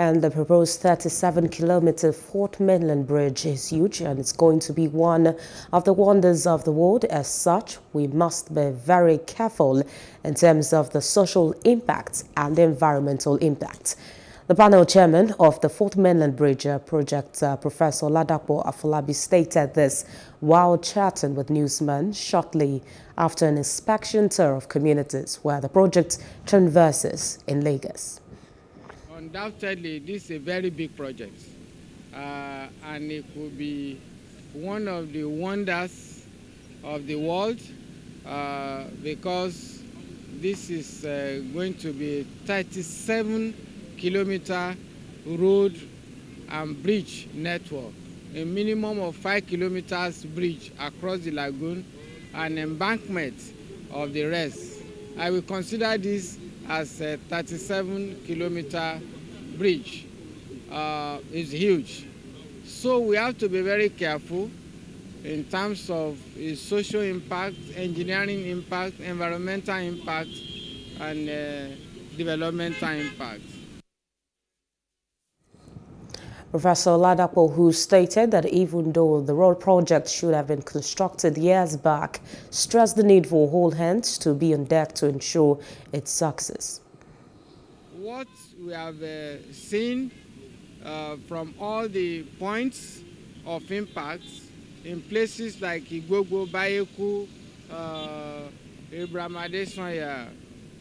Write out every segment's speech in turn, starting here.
And the proposed 37-kilometer fourth mainland bridge is huge and it's going to be one of the wonders of the world. As such, we must be very careful in terms of the social impact and the environmental impact. The panel chairman of the fourth mainland bridge project, Professor Ladapo Afolabi, stated this while chatting with newsmen shortly after an inspection tour of communities where the project traverses in Lagos. Undoubtedly, this is a very big project, and it could be one of the wonders of the world because this is going to be a 37-kilometer road and bridge network, a minimum of 5 kilometers bridge across the lagoon and embankment of the rest. I will consider this as a 37-kilometer bridge. Is huge. So we have to be very careful in terms of its social impact, engineering impact, environmental impact, and developmental impact. Professor Ladapo, who stated that even though the road project should have been constructed years back, stressed the need for all hands to be on deck to ensure its success. What we have seen from all the points of impact in places like Igogo, Bayeku, Ibrahimadesanya,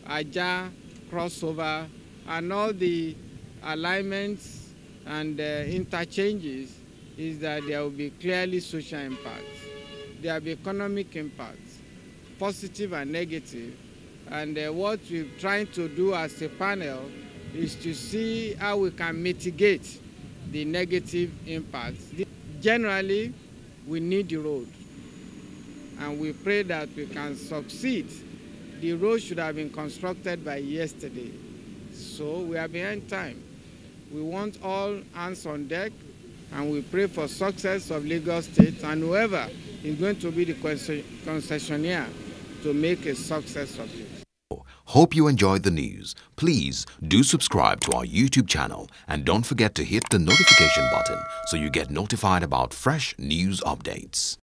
Aja, Crossover, and all the alignments and interchanges is that there will be clearly social impacts. There will be economic impacts, positive and negative. And what we're trying to do as a panel is to see how we can mitigate the negative impacts. Generally, we need the road, and we pray that we can succeed. The road should have been constructed by yesterday, so we are behind time. We want all hands on deck, and we pray for success of Lagos State and whoever is going to be the concessionaire to make a success of it. Hope you enjoyed the news. Please do subscribe to our YouTube channel and don't forget to hit the notification button so you get notified about fresh news updates.